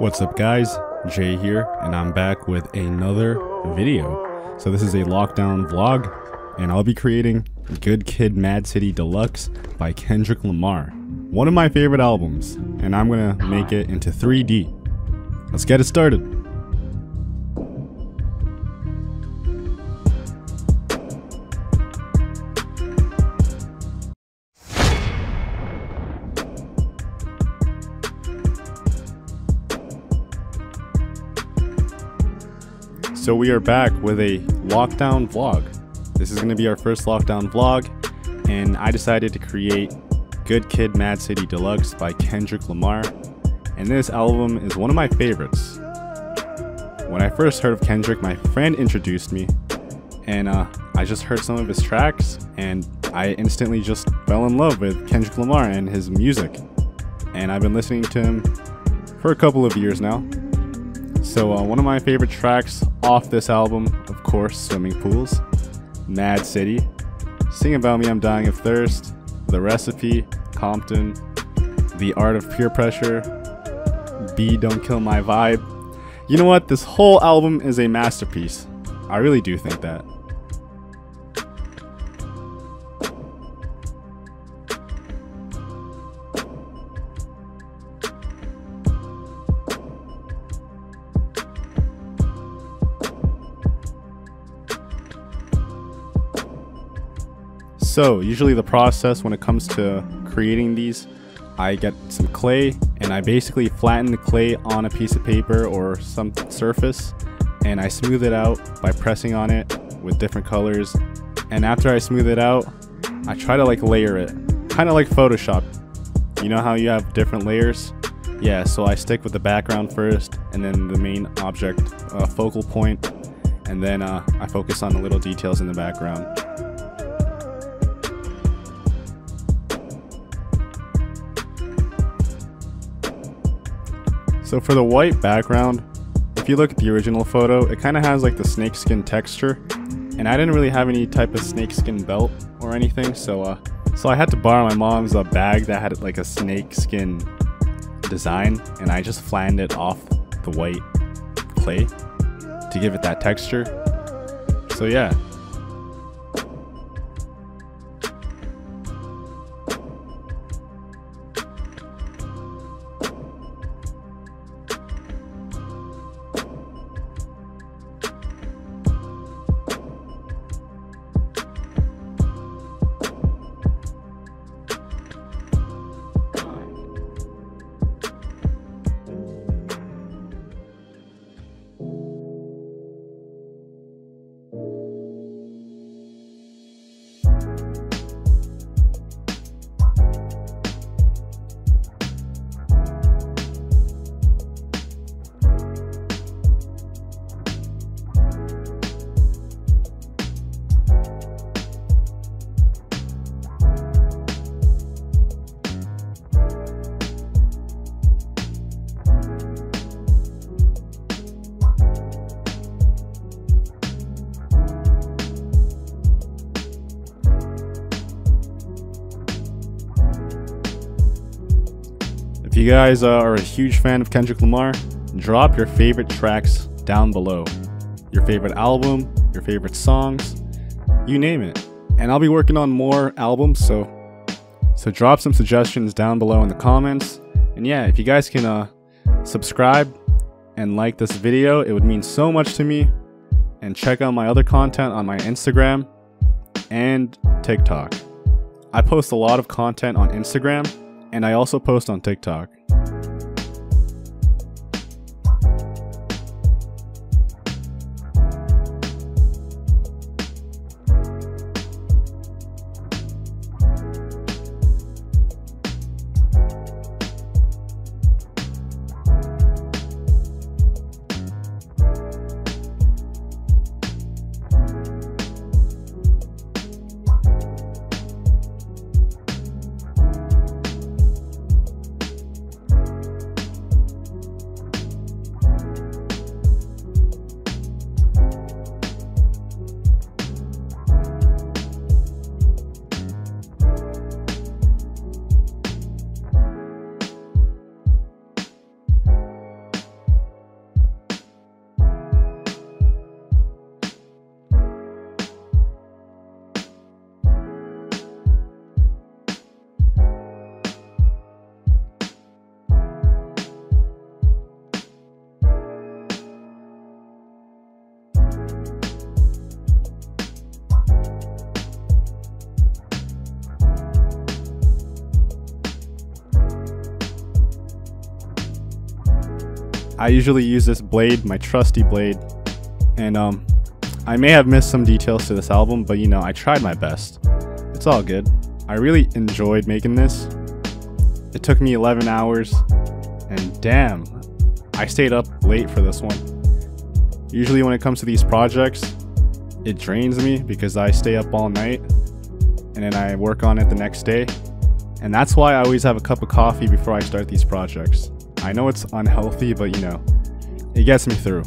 What's up guys, Jay here, and I'm back with another video. So this is a lockdown vlog, and I'll be creating Good Kid, Mad City Deluxe by Kendrick Lamar. One of my favorite albums, and I'm gonna make it into 3D. Let's get it started. So we are back with a lockdown vlog. This is going to be our first lockdown vlog, and I decided to create Good Kid, Mad City Deluxe by Kendrick Lamar, and this album is one of my favorites. When I first heard of Kendrick, my friend introduced me, and I just heard some of his tracks, and I instantly just fell in love with Kendrick Lamar and his music, and I've been listening to him for a couple of years now. So one of my favorite tracks off this album, of course, Swimming Pools, Mad City, Sing About Me, I'm Dying of Thirst, The Recipe, Compton, The Art of Peer Pressure, B, Don't Kill My Vibe. You know what? This whole album is a masterpiece. I really do think that. So usually the process when it comes to creating these, I get some clay and I basically flatten the clay on a piece of paper or some surface, and I smooth it out by pressing on it with different colors. And after I smooth it out, I try to like layer it, kind of like Photoshop. You know how you have different layers? Yeah, so I stick with the background first and then the main object focal point, and then I focus on the little details in the background. So for the white background, if you look at the original photo, it kind of has like the snakeskin texture, and I didn't really have any type of snakeskin belt or anything, so I had to borrow my mom's bag that had like a snakeskin design, and I just flattened it off the white clay to give it that texture. So yeah. If you guys are a huge fan of Kendrick Lamar, drop your favorite tracks down below. Your favorite album, your favorite songs, you name it. And I'll be working on more albums, so drop some suggestions down below in the comments. And yeah, if you guys can subscribe and like this video, it would mean so much to me. And check out my other content on my Instagram and TikTok. I post a lot of content on Instagram, and I also post on TikTok. I usually use this blade, my trusty blade, and I may have missed some details to this album, but you know, I tried my best. It's all good. I really enjoyed making this. It took me 11 hours, and damn, I stayed up late for this one. Usually when it comes to these projects, it drains me because I stay up all night, and then I work on it the next day. And that's why I always have a cup of coffee before I start these projects. I know it's unhealthy, but you know, it gets me through.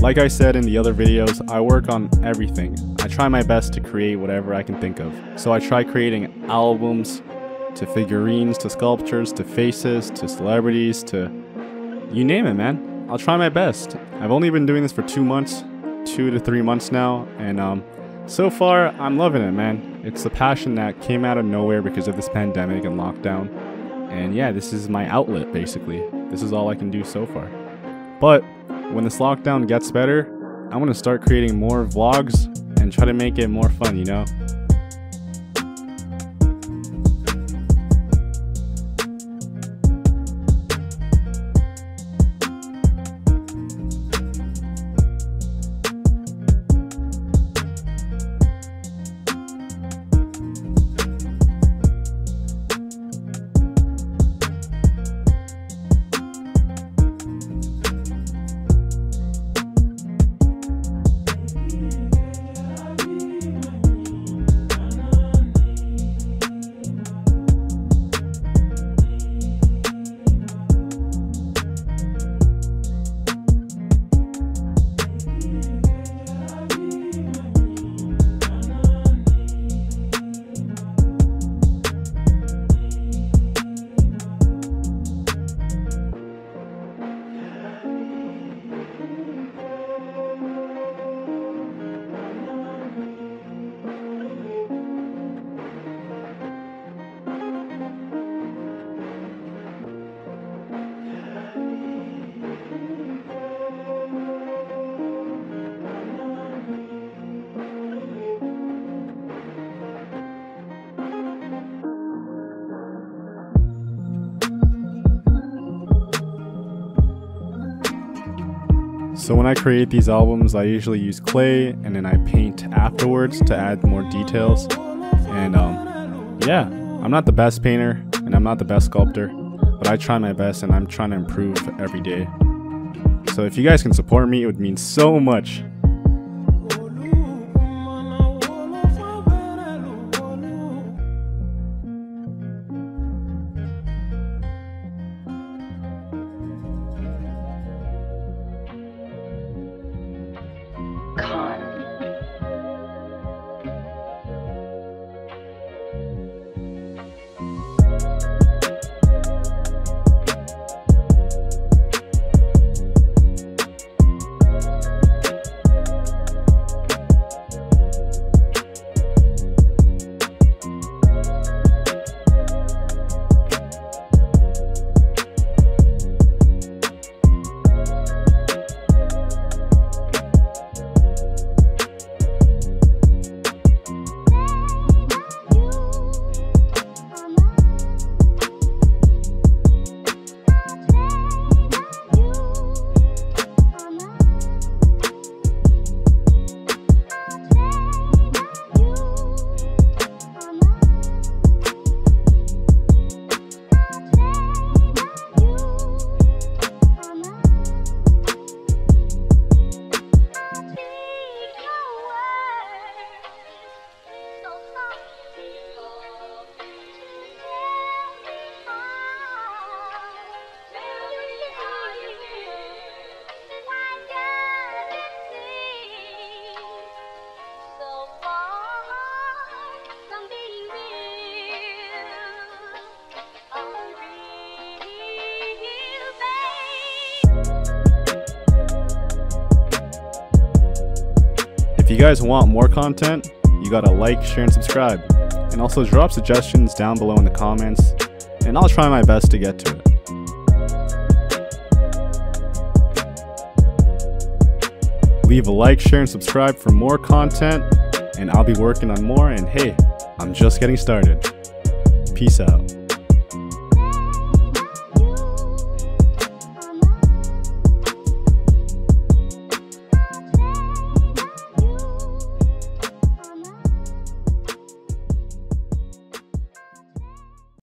Like I said in the other videos, I work on everything. I try my best to create whatever I can think of. So I try creating albums, to figurines, to sculptures, to faces, to celebrities, to... you name it, man. I'll try my best. I've only been doing this for 2 months, 2 to 3 months now, and so far, I'm loving it, man. It's a passion that came out of nowhere because of this pandemic and lockdown. And yeah, this is my outlet, basically. This is all I can do so far. But when this lockdown gets better, I'm gonna start creating more vlogs and try to make it more fun, you know? So when I create these albums, I usually use clay and then I paint afterwards to add more details. And yeah, I'm not the best painter and I'm not the best sculptor, but I try my best and I'm trying to improve every day. So if you guys can support me, it would mean so much. guys want more content, you gotta like, share, and subscribe. And also drop suggestions down below in the comments, and I'll try my best to get to it. Leave a like, share, and subscribe for more content, and I'll be working on more, and hey, I'm just getting started. Peace out.